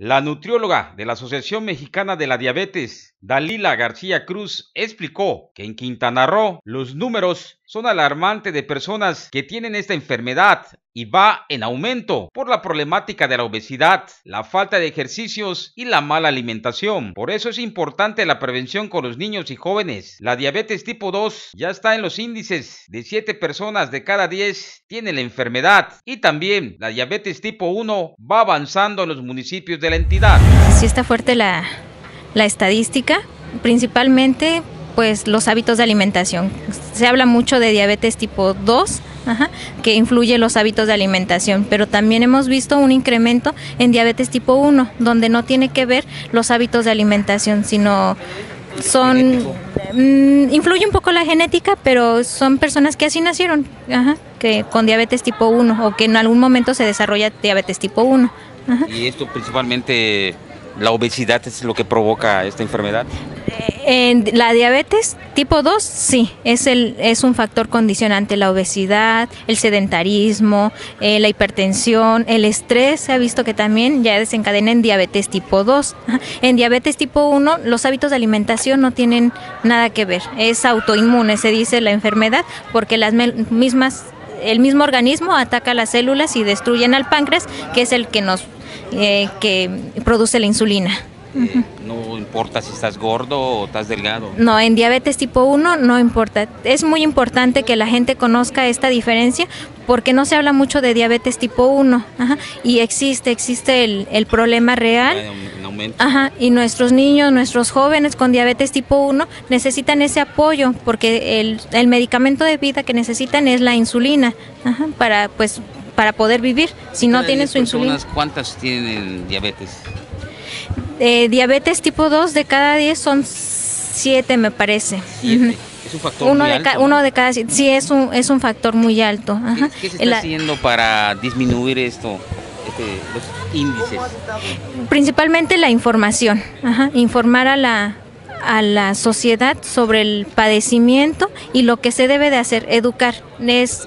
La nutrióloga de la Asociación Mexicana de la Diabetes, Dalila García Cruz, explicó que en Quintana Roo los números son alarmantes de personas que tienen esta enfermedad y va en aumento por la problemática de la obesidad, la falta de ejercicios y la mala alimentación. Por eso es importante la prevención con los niños y jóvenes. La diabetes tipo 2 ya está en los índices de 7 personas de cada 10 tienen la enfermedad, y también la diabetes tipo 1 va avanzando en los municipios de la entidad. Sí está fuerte la estadística, principalmente pues los hábitos de alimentación. Se habla mucho de diabetes tipo 2, que influye los hábitos de alimentación, pero también hemos visto un incremento en diabetes tipo 1, donde no tiene que ver los hábitos de alimentación, sino influye un poco la genética, pero son personas que así nacieron, que con diabetes tipo 1 o que en algún momento se desarrolla diabetes tipo 1. Y esto principalmente... ¿La obesidad es lo que provoca esta enfermedad? La diabetes tipo 2, sí, es un factor condicionante. La obesidad, el sedentarismo, la hipertensión, el estrés, se ha visto que también ya desencadena en diabetes tipo 2. En diabetes tipo 1, los hábitos de alimentación no tienen nada que ver. Es autoinmune, se dice la enfermedad, porque el mismo organismo ataca las células y destruyen al páncreas, que es el que que produce la insulina. No importa si estás gordo o estás delgado. No, en diabetes tipo 1 no importa. Es muy importante que la gente conozca esta diferencia, porque no se habla mucho de diabetes tipo 1 y existe el problema real en aumento. Y nuestros niños, nuestros jóvenes con diabetes tipo 1 necesitan ese apoyo, porque el medicamento de vida que necesitan es la insulina para poder vivir. Si no tienen su insulina. ¿Cuántas tienen diabetes? Diabetes tipo 2 de cada 10 son 7, me parece. ¿Es un factor muy alto? Uno de cada 7, sí, es un factor muy alto. ¿Qué se está haciendo para disminuir esto? Los índices. Principalmente la información, informar a la sociedad sobre el padecimiento y lo que se debe de hacer, educar. Es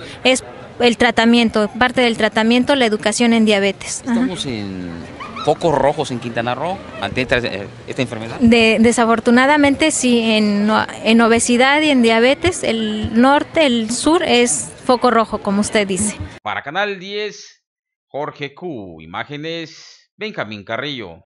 el tratamiento, parte del tratamiento, la educación en diabetes. Estamos en focos rojos en Quintana Roo ante esta enfermedad. Desafortunadamente sí, en obesidad y en diabetes, el norte, el sur es foco rojo, como usted dice. Para Canal 10, Jorge Q., imágenes Benjamín Carrillo.